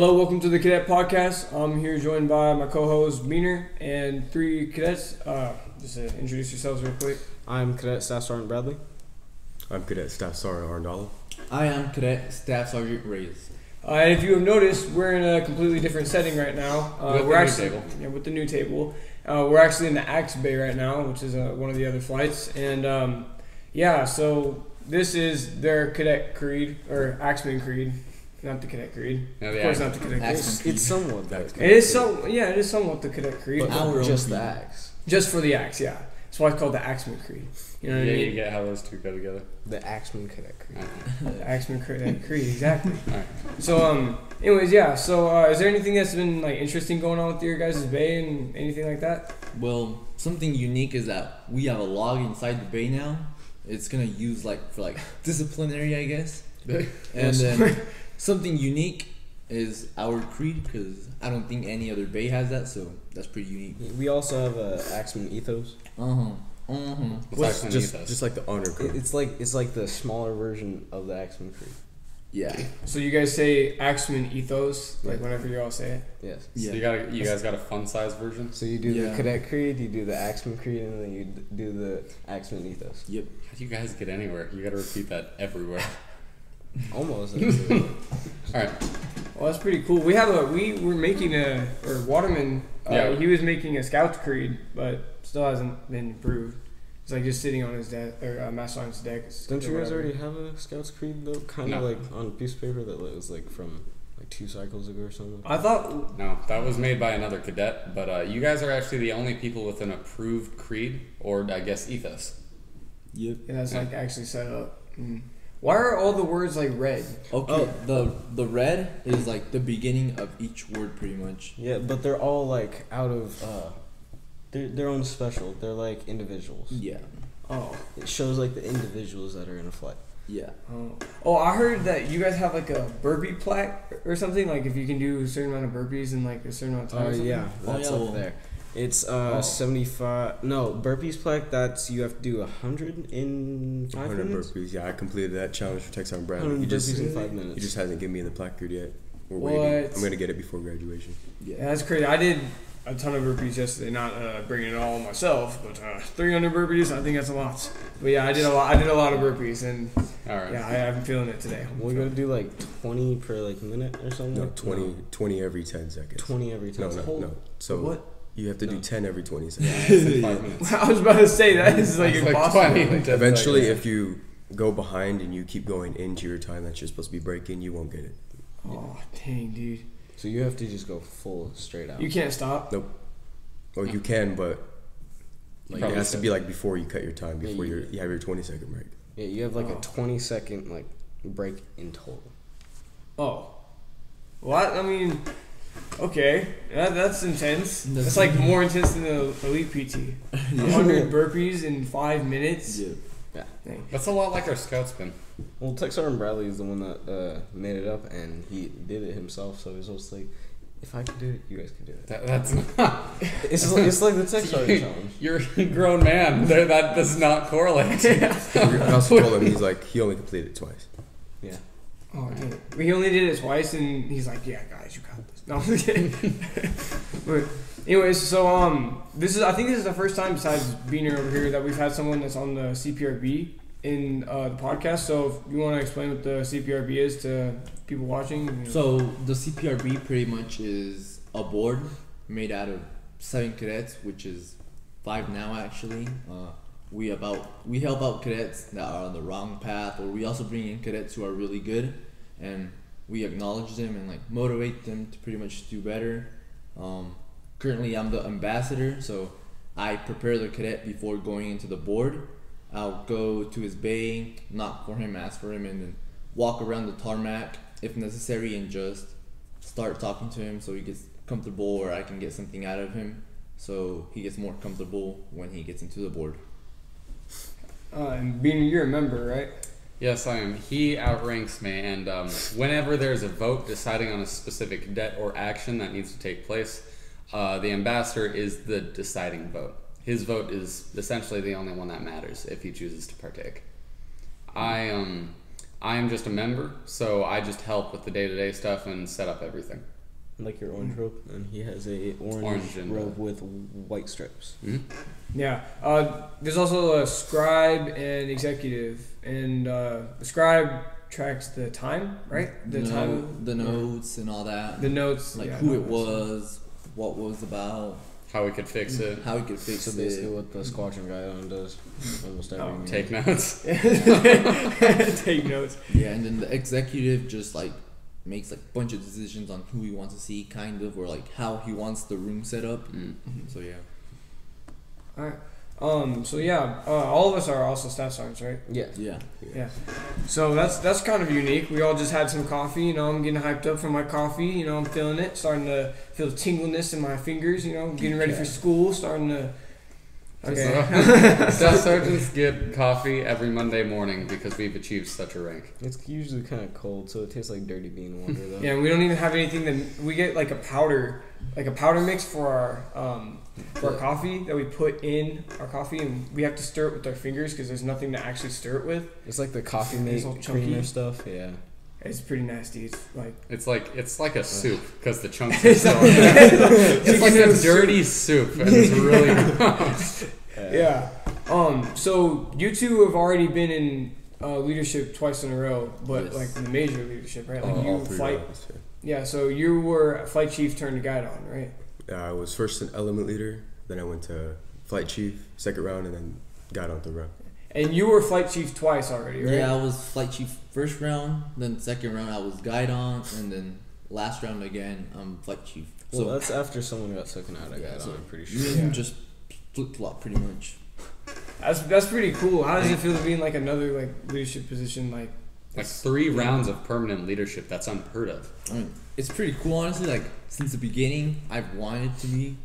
Hello, welcome to the Cadet Podcast. I'm here joined by my co-host Behner and three cadets. Just introduce yourselves real quick. I'm Cadet Staff Sergeant Bradley. I'm Cadet Staff Sergeant Arndale. I am Cadet Staff Sergeant Reyes. And if you have noticed, we're in a completely different setting right now. With the new table. We're actually in the Axe Bay right now, which is one of the other flights. And so this is their Cadet Creed, or Axeman Creed. Not the Cadet Creed. No, of course not the Cadet Creed. It's somewhat that Creed. It is somewhat the Cadet Creed. But not just the Axe. Just for the Axe, yeah. That's why it's called the Axeman Creed. You know what I mean? You get how those two go together. The Axeman Cadet Creed. The Axeman Cadet Creed, exactly. All right. So, anyways, yeah. So, is there anything that's been, interesting going on with your guys' bay and anything like that? Well, something unique is that we have a log inside the bay now. It's going to use, for disciplinary, I guess. And then... Something unique is our creed, because I don't think any other bay has that, so that's pretty unique. We also have Axeman ethos. What's Axeman ethos? Just like the honor creed. It's like the smaller version of the Axeman creed. Yeah. So you guys say Axeman ethos whenever you all say it. Yes. Yeah. So you guys got a fun size version. So you do the Cadet Creed, you do the Axeman Creed, and then you do the Axeman ethos. Yep. How do you guys get anywhere? You got to repeat that everywhere. Almost. All right. Well, that's pretty cool. We have Waterman. He was making a Scout's Creed, but still hasn't been approved. It's just sitting on his desk or Master Sergeant's deck. Don't you guys already have a Scout's Creed though? On a piece of paper that was from 2 cycles ago or something. I thought no, that was made by another cadet. But you guys are actually the only people with an approved creed, or I guess ethos. Yep. Yeah, that's actually set up. Mm. Why are all the words red? Okay, the red is the beginning of each word pretty much. Yeah, but they're all out of their own special. They're individuals. Yeah. Oh, it shows the individuals that are in a flight. Yeah. Oh, I heard that you guys have a burpee plaque or something. If you can do a certain amount of burpees in a certain amount of time. Up there. It's 75. No, burpees plaque. That's you have to do 100 in 5 minutes. 100 burpees. Yeah, I completed that challenge for Tech Star Bradley. He just in 5 minutes. He just hasn't given me the plaque card yet. We're waiting. I'm gonna get it before graduation. Yeah, that's crazy. I did a ton of burpees yesterday. Not bringing it all myself, but 300 burpees. I think that's a lot. But yeah, I did a lot. I did a lot of burpees, and all right. Yeah, I'm feeling it today. We're gonna do 20 per minute or something. No, 20 every 10 seconds. 20 every 10. No. So what? You have to do 10 every 20 seconds. I was about to say that is impossible. Eventually, if you go behind and you keep going into your time that you're supposed to be breaking, you won't get it. Oh, dang, dude. So you have to just go full straight out. You can't stop? Nope. Well, you can, but it has to be before you cut your time, before you have your 20-second break. Yeah, you have a 20-second break in total. Oh. What? Okay, that's intense. That's more intense than the elite PT. 100 burpees in 5 minutes. Yeah. Dang. That's a lot like our scout spin. Well, Tech Sergeant Bradley is the one that made it up, and he did it himself. So he's also if I could do it, you guys could do it. That's not. It's the Tech Sergeant challenge. You're a grown man. That does not correlate. I also told him he's he only completed it twice. Yeah. Oh, dude. Well, he only did it twice, and he's yeah, guys, you got this. No, I'm just kidding. But anyways, so I think this is the first time besides Behner over here that we've had someone that's on the CPRB in the podcast. So if you want to explain what the CPRB is to people watching. So the CPRB pretty much is a board made out of 7 cadets, which is 5 now actually. We help out cadets that are on the wrong path, or we also bring in cadets who are really good, and we acknowledge them and motivate them to pretty much do better. Currently, I'm the ambassador, so I prepare the cadet before going into the board. I'll go to his bay, knock for him, ask for him, and then walk around the tarmac if necessary and just start talking to him so he gets comfortable, or I can get something out of him so he gets more comfortable when he gets into the board. And Behner, you're a member, right? Yes, I am. He outranks me, and whenever there's a vote deciding on a specific cadet or action that needs to take place, the ambassador is the deciding vote. His vote is essentially the only one that matters if he chooses to partake. I I am just a member, so I just help with the day-to-day stuff and set up everything. Like your orange robe, and he has a orange robe with white stripes. Mm-hmm. Yeah. There's also a scribe and executive, and the scribe tracks the time, right? The notes and all that. The notes, like who it was, what was about, how we could fix it, so basically what the squadron guy does almost every minute. Take notes. Take notes. Yeah, and then the executive just like makes like a bunch of decisions on who he wants to see, kind of, or like how he wants the room set up. Mm-hmm. So yeah. All right. So yeah, all of us are also staff sergeants, right? Yeah. Yeah. Yeah. So that's kind of unique. We all just had some coffee. You know, I'm getting hyped up for my coffee. You know, I'm feeling it. Starting to feel the tingliness in my fingers. You know, getting ready for school. Starting to. Okay. Staff sergeants get coffee every Monday morning because we've achieved such a rank. It's usually kind of cold, so it tastes like dirty bean water, though. Yeah, and we don't even have anything that we get like a powder mix for our coffee that we put in our coffee, and we have to stir it with our fingers because there's nothing to actually stir it with. It's like the coffee mix creamer stuff. Yeah, it's pretty nasty. It's like a soup because the chunks are so it's like a dirty soup, and it's really gross. Yeah. So you two have already been in leadership twice in a row, but like the major leadership, right? Like you flight. Yeah, so you were flight chief turned guide on, right? I was first an element leader, then I went to flight chief, second round, and then guide on third round. And you were flight chief twice already, right? Yeah, I was flight chief first round, then second round I was guide on, and then last round again I'm flight chief. So well, that's after someone got taken out of guide on, I'm pretty sure. You just flip-flop pretty much. That's pretty cool. How does it feel to be in like another like leadership position like 3 rounds of permanent leadership? That's unheard of. I mean, it's pretty cool, honestly. Like, since the beginning, I've wanted to be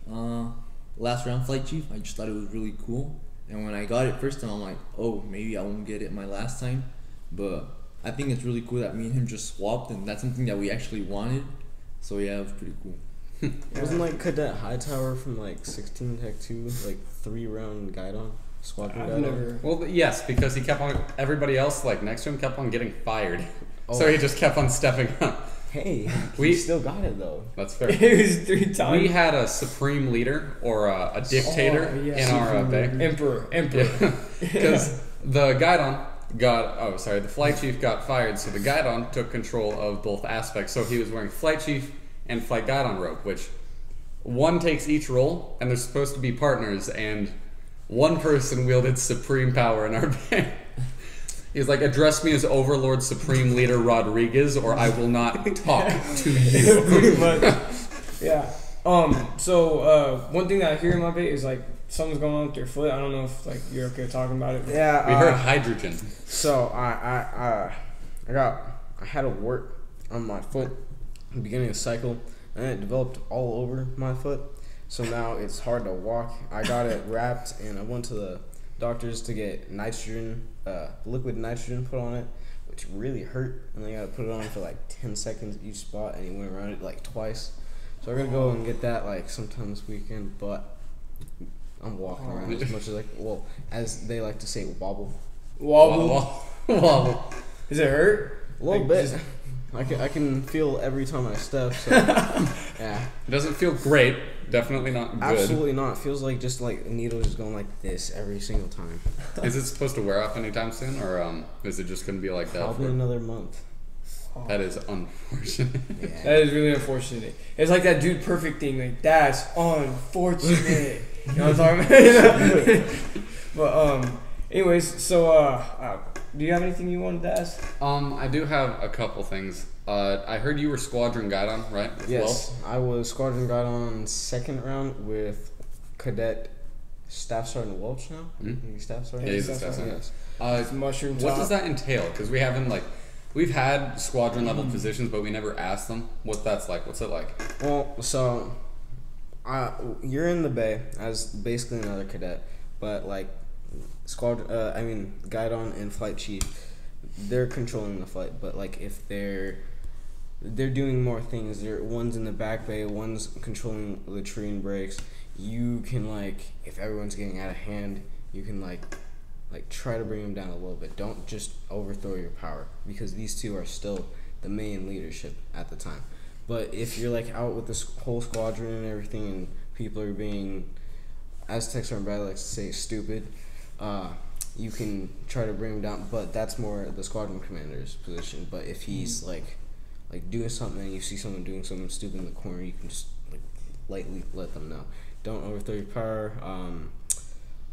last round flight chief. I just thought it was really cool. And when I got it first time, I'm like, oh, maybe I won't get it my last time. But I think it's really cool that me and him just swapped, and that's something that we actually wanted. So yeah, it was pretty cool. Wasn't like Cadet Hightower from like 16 Tech 2 like 3-round guide on? Well, yes, because he kept on. Everybody else, like next to him, kept on getting fired, so he just kept on stepping up. Hey, we still got it though. That's fair. It was 3 times. We had a supreme leader or a dictator in our bay. Emperor. Because the guidon got. Oh, sorry. The flight chief got fired, so the guidon took control of both aspects. So he was wearing flight chief and flight guidon robe, which one takes each role, and they're supposed to be partners and. One person wielded supreme power in our band. He's like, address me as Overlord Supreme Leader Rodriguez, or I will not talk to you. Pretty much. Yeah. So one thing that I hear in my band is like something's going on with your foot. I don't know if like you're okay talking about it. Yeah. We heard hydrogen. So I had a wart on my foot at the beginning of the cycle, and it developed all over my foot. So now it's hard to walk. I got it wrapped, and I went to the doctors to get nitrogen, liquid nitrogen put on it, which really hurt. And they got to put it on for like 10 seconds each spot, and he went around it like twice. So I'm going to go and get that like sometime this weekend, but I'm walking around as much as like, well, as they like to say, wobble. Wobble. Does it hurt? A little bit. I can feel every time I step, so yeah. It doesn't feel great. Definitely not good. Absolutely not. It feels like just like a needle just going like this every single time. Is it supposed to wear off anytime soon, or is it just going to be like that? Probably another month. That is unfortunate. Yeah. That is really unfortunate. It's like that Dude Perfect thing. Like, that's unfortunate. You know what I'm talking about? But anyways, so do you have anything you wanted to ask? I do have a couple things. I heard you were squadron guide on, right? Yes, Welch? I was squadron guide on second round with Cadet Staff Sergeant Welch now. Mm-hmm. He's staff sergeant. Yeah, he's a staff sergeant. Yes. Mushroom. What does that entail? Because we haven't like we've had squadron level positions, but we never asked them what that's like. What's it like? Well, so you're in the bay as basically another cadet, but like squadron. I mean, guide on and flight chief. They're controlling the flight, but like if they're doing more things. One's in the back bay, one's controlling latrine breaks. You can like, if everyone's getting out of hand, you can like Like, try to bring them down a little bit. Don't just overthrow your power, because these two are still the main leadership at the time. But if you're, like, out with this whole squadron and everything, and people are being, as Tech Star and Bradley like to say, stupid, you can try to bring him down, but that's more the squadron commander's position. But if he's like doing something, and you see someone doing something stupid in the corner, you can just like lightly let them know. Don't overthrow your power.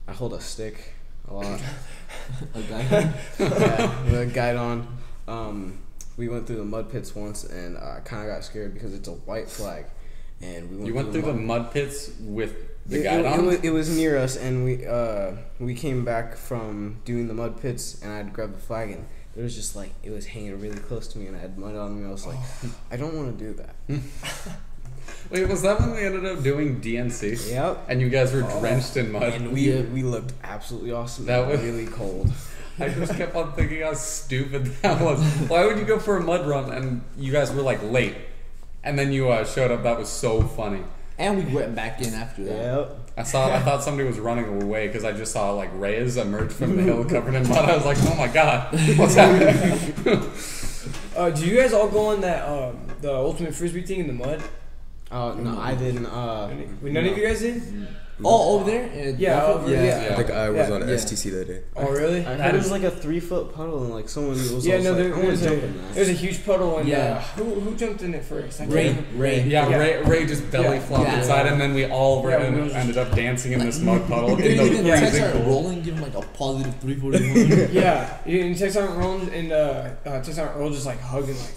I hold a stick a lot. The guidon. We went through the mud pits once, and I kind of got scared because it's a white flag. And we went through the mud pits with the guidon? It was near us, and we came back from doing the mud pits, and I'd grab the flag, and it was just like, it was hanging really close to me, and I had mud on me. I was like, I don't want to do that. Wait, was that when we ended up doing DNC? Yep. And you guys were drenched in mud. And we looked absolutely awesome. That was really cold. I just kept on thinking how stupid that was. Why would you go for a mud run, and you guys were like late? And then you showed up. That was so funny. And we went back in after that. Yep. I thought somebody was running away because I just saw like Reyes emerge from the hill covered in mud. I was like, oh my god, what's happening? Did you guys all go on that the ultimate frisbee thing in the mud? No, I didn't. None of you guys did. Oh, over there? Yeah. I think I was on STC that day. Oh, really? It was like a 3-foot puddle, and like someone was there was a huge puddle, and who jumped in it first? Ray. Ray just belly flopped inside, and then we all ended up dancing in this mud puddle. And Tech started rolling, giving like a positive 3-foot. Yeah, and Tech started rolling, and Tech started rolling, just like hugging, like.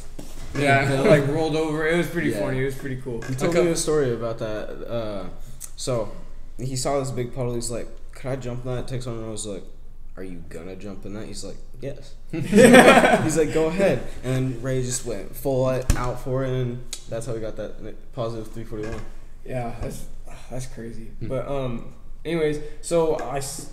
Yeah, like rolled over. It was pretty funny. It was pretty cool. He told me a story about that. So he saw this big puddle. He's like, "Could I jump in that?" Tech Star was like, "Are you gonna jump in that?" He's like, "Yes." He's like, "Go ahead." And Ray just went full out for it, and that's how we got that positive 341. Yeah, that's crazy. But anyways, so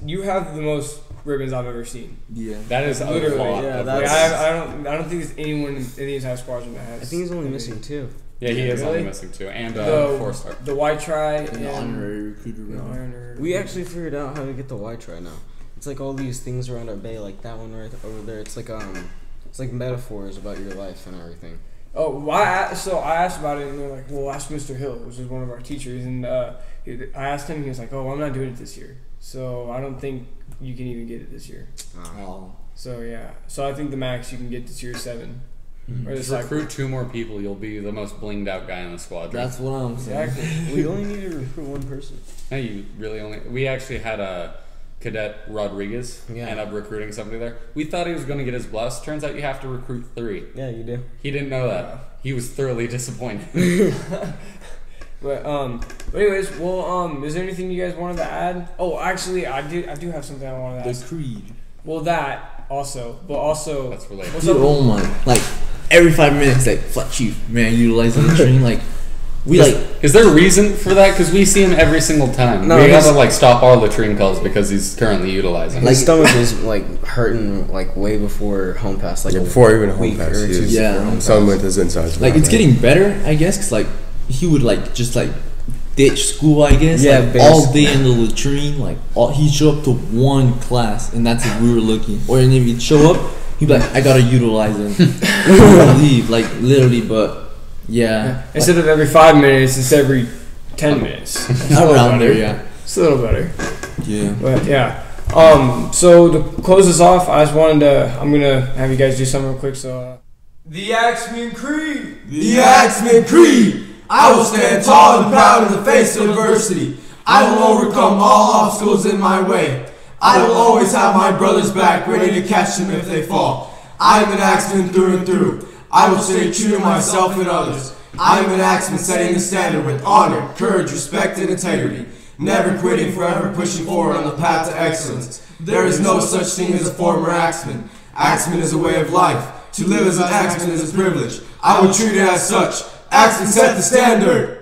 you have the most ribbons I've ever seen. Yeah, that is literally. Yeah, that's, I don't think there's anyone in the entire squadron that has. I think he's only missing two. Yeah, he is only missing two, and the 4-star. The Y try and the honorary recruiter. We actually figured out how to get the Y try now. It's like all these things around our bay, like that one right over there. It's like metaphors about your life and everything. Oh, why? So I asked about it, and they're like, "Well, ask Mr. Hill," which is one of our teachers, and I asked him, and he was like, "Oh, well, I'm not doing it this year, so I don't think you can even get it this year." Oh. So yeah, so I think the max you can get this year is 7. Just recruit 2 more people, you'll be the most blinged out guy in the squadron. That's what I'm saying. Exactly. We only need to recruit 1 person. No, you really only. We actually had a Cadet Rodriguez end up recruiting somebody there. We thought he was going to get his bless. Turns out you have to recruit 3. Yeah, you do. He didn't know that. He was thoroughly disappointed. But anyways, well, is there anything you guys wanted to add? Oh, actually, I do have something I wanted to add. The creed. Well, that also, but also that's related. Dude, oh my! Like every 5 minutes, like flat chief, man, utilizing the train. Like we is there a reason for that? Because we see him every single time. No, we gotta like stop all latrine calls because he's currently utilizing. Like his stomach is like hurting like way before home pass. Like before even home pass. Yeah, some with his insides. Like it's getting better, I guess. Cause like he would like just like. Ditch school, I guess. Yeah, like, all day in the latrine. Like he'd show up to 1 class, and that's if we were looking. Or and if he'd show up, he'd be like, "I gotta utilize him." Leave, like literally. But yeah, instead of every 5 minutes, it's every 10 minutes. Around there, yeah. It's a little better. Yeah, but yeah. So to close this off, I just wanted to. I'm gonna have you guys do something real quick. So the Axeman Creed. The Axeman Creed. I will stand tall and proud in the face of adversity. I will overcome all obstacles in my way. I will always have my brother's back, ready to catch them if they fall. I am an axeman through and through. I will stay true to myself and others. I am an axeman setting the standard with honor, courage, respect, and integrity. Never quitting, forever pushing forward on the path to excellence. There is no such thing as a former axeman. Axeman is a way of life. To live as an axeman is a privilege. I will treat it as such. Axeman set the standard!